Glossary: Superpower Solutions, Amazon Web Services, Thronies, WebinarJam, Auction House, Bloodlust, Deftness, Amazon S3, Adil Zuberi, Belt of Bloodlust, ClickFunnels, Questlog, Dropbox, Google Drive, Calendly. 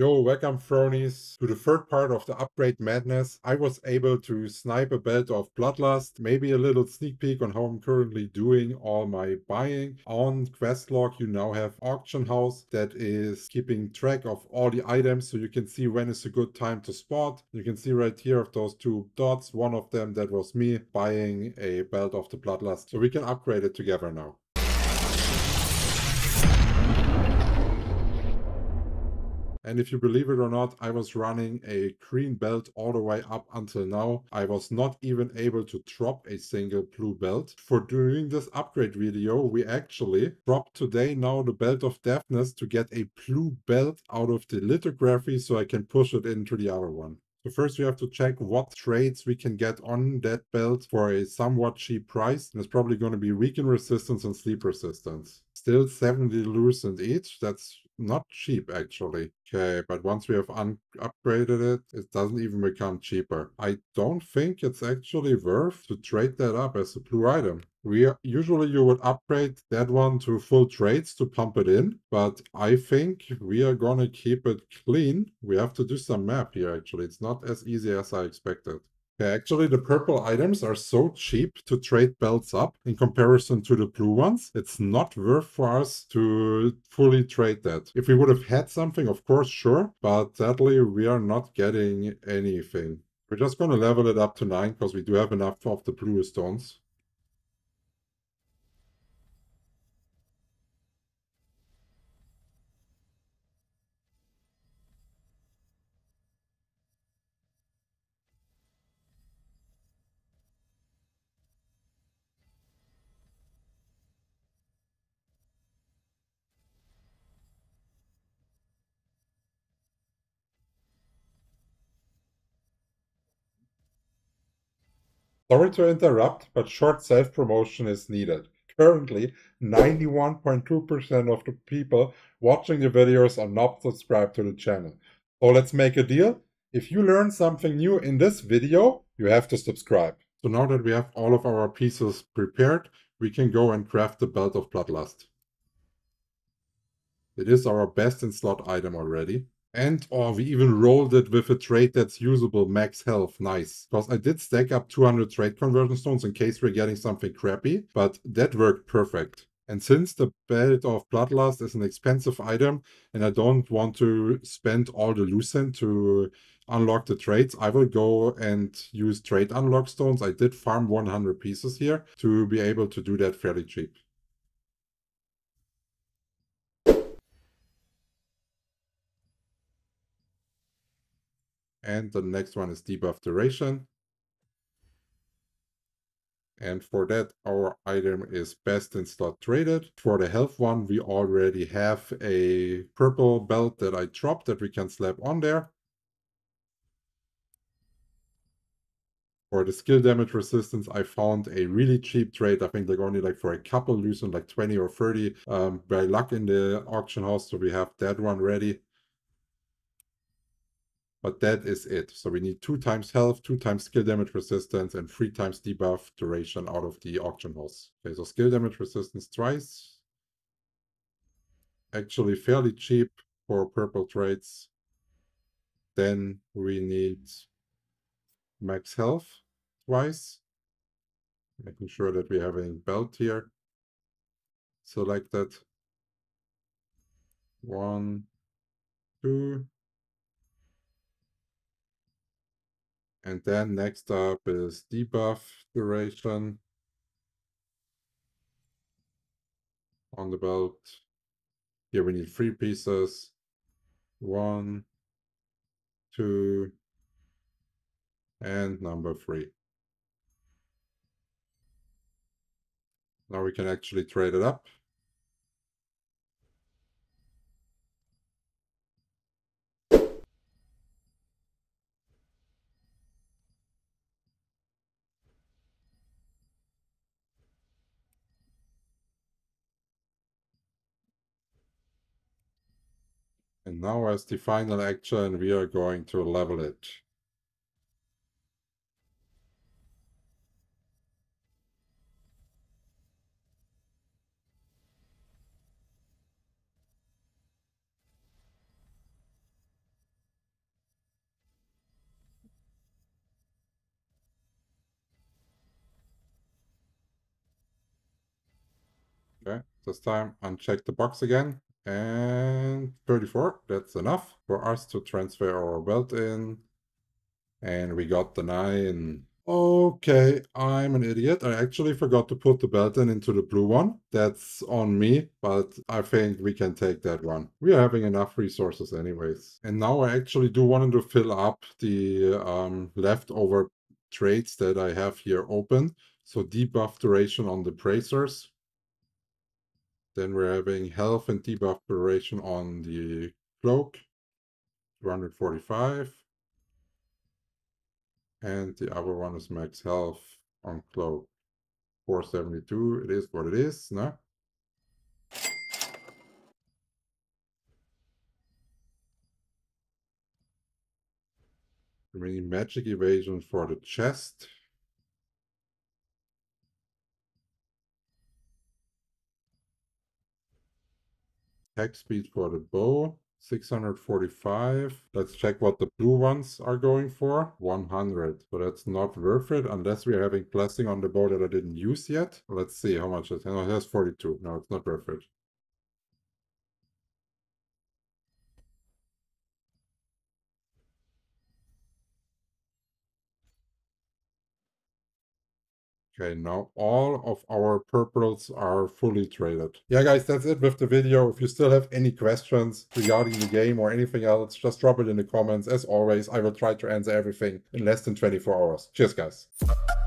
Yo, welcome Thronies to the third part of the upgrade madness. I was able to snipe a Belt of Bloodlust, maybe a little sneak peek on how I'm currently doing all my buying. On Questlog you now have Auction House that is keeping track of all the items, so you can see when is a good time to spot. You can see right here of those two dots, one of them that was me buying a Belt of the Bloodlust, so we can upgrade it together now. And if you believe it or not, I was running a green belt all the way up until now. I was not even able to drop a single blue belt. For doing this upgrade video, we actually dropped today now the Belt of Deftness to get a blue belt out of the lithography so I can push it into the other one. So first we have to check what trades we can get on that belt for a somewhat cheap price. And it's probably going to be weaken resistance and sleep resistance. Still 70 lucent each. That's not cheap actually. Okay, but once we have upgraded it, it doesn't even become cheaper. I don't think it's actually worth to trade that up as a blue item. Usually you would upgrade that one to full trades to pump it in, but I think we are gonna keep it clean. We have to do some map here actually. It's not as easy as I expected. Okay, actually the purple items are so cheap to trade belts up in comparison to the blue ones. It's not worth for us to fully trade that. If we would have had something, of course, sure, but sadly we are not getting anything. We're just going to level it up to 9 because we do have enough of the blue stones. Sorry to interrupt, but short self-promotion is needed. Currently, 91.2% of the people watching the videos are not subscribed to the channel. So let's make a deal. If you learn something new in this video, you have to subscribe. So now that we have all of our pieces prepared, we can go and craft the Belt of Bloodlust. It is our best in slot item already. And, oh, we even rolled it with a trade that's usable, max health, nice. Because I did stack up 200 trade conversion stones in case we're getting something crappy, but that worked perfect. And since the Belt of Bloodlust is an expensive item, and I don't want to spend all the lucent to unlock the trades, I will go and use trade unlock stones. I did farm 100 pieces here to be able to do that fairly cheap. And the next one is debuff duration. And for that, our item is best in slot traded. For the health one, we already have a purple belt that I dropped that we can slap on there. For the skill damage resistance, I found a really cheap trade. I think like only like for a couple losing like 20 or 30 by luck in the auction house. So we have that one ready. But that is it. So we need 2 times health, 2 times skill damage resistance, and 3 times debuff duration out of the auction house. Okay, so skill damage resistance twice. Actually fairly cheap for purple trades. Then we need max health twice. Making sure that we have a belt here. Select that. 1, 2. And then next up is debuff duration on the belt. Here we need 3 pieces. 1, 2, and number 3. Now we can actually trade it up. And now as the final action, we are going to level it. This time uncheck the box again, and 34, that's enough for us to transfer our belt in, and we got the 9. Okay, I'm an idiot. I actually forgot to put the belt in into the blue one. That's on me, but I think we can take that one. We are having enough resources anyways. And now I actually do want to fill up the leftover trades that I have here open. So debuff duration on the bracers. Then we're having health and debuff duration on the cloak, 245. And the other one is max health on cloak, 472. It is what it is, no? We need magic evasion for the chest. Attack speed for the bow. 645. Let's check what the blue ones are going for. 100. So that's not worth it unless we are having blessing on the bow that I didn't use yet. Let's see how much it has. No, it has 42. No, it's not worth it. Okay, now all of our purples are fully traded. Yeah, guys, that's it with the video. If you still have any questions regarding the game or anything else, just drop it in the comments. As always, I will try to answer everything in less than 24 hours. Cheers, guys.